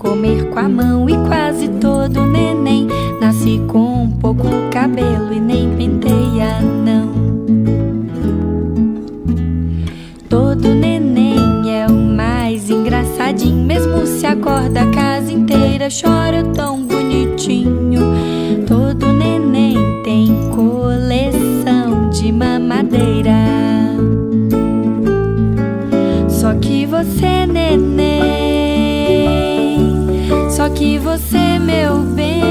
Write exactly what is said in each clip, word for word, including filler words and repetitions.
comer com a mão, e quase todo neném nasce com um pouco cabelo e nem penteia não. Todo neném é o mais engraçadinho, mesmo se acorda a casa inteira chora tão bonitinho. Todo neném tem coleção de mamadeira. Só que você, neném, só que você, meu bem,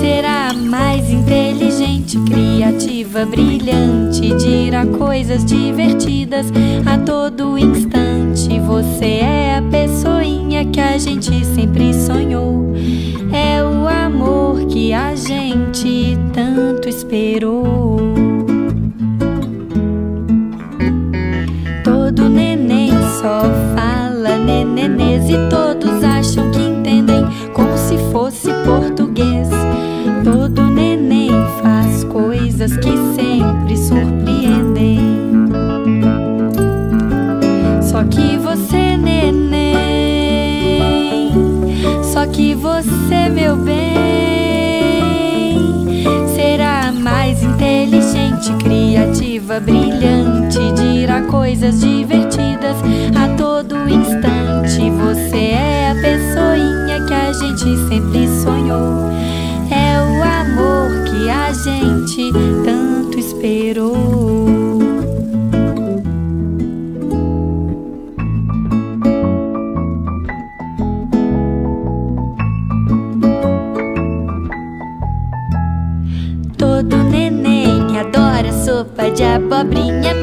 será a mais inteligente, criativa, brilhante, dirá coisas divertidas a todo instante. Você é a pessoinha que a gente sempre sonhou, é o amor que a gente tanto esperou. Todo neném só fala nenenês e todos acham que entendem como se fosse português. Todo neném faz coisas que sempre surpreendem. Só que você, neném, só que você, meu bem, será a mais inteligente, criativa, brilhante, dirá coisas divertidas a todo instante. Você é a pessoinha que a gente sempre sonhou, é o amor que a gente tanto esperou. Todo neném adora sopa de abobrinha,